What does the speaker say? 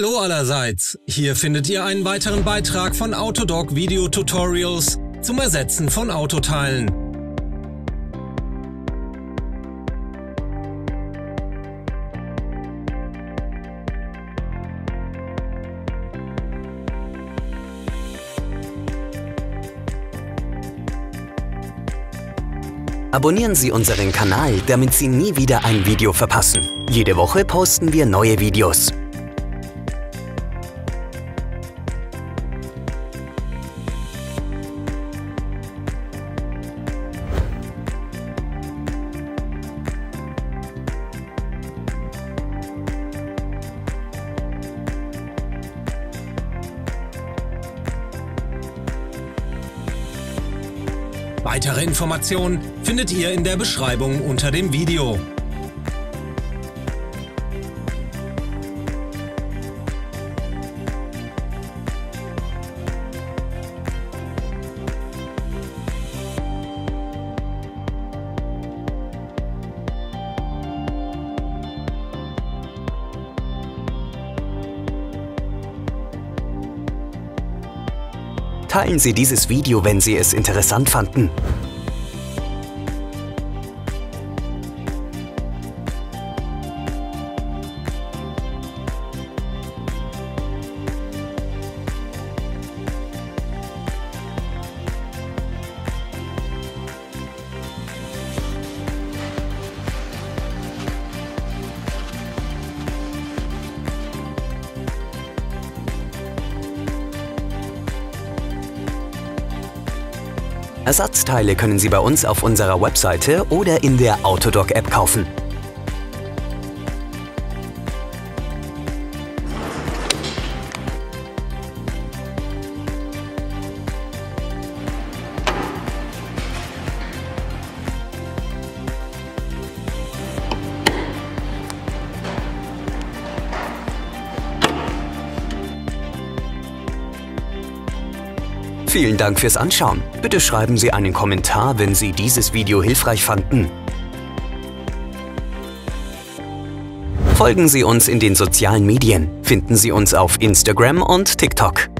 Hallo allerseits! Hier findet ihr einen weiteren Beitrag von Autodoc Video Tutorials zum Ersetzen von Autoteilen. Abonnieren Sie unseren Kanal, damit Sie nie wieder ein Video verpassen. Jede Woche posten wir neue Videos. Weitere Informationen findet ihr in der Beschreibung unter dem Video. Teilen Sie dieses Video, wenn Sie es interessant fanden. Ersatzteile können Sie bei uns auf unserer Webseite oder in der Autodoc-App kaufen. Vielen Dank fürs Anschauen. Bitte schreiben Sie einen Kommentar, wenn Sie dieses Video hilfreich fanden. Folgen Sie uns in den sozialen Medien. Finden Sie uns auf Instagram und TikTok.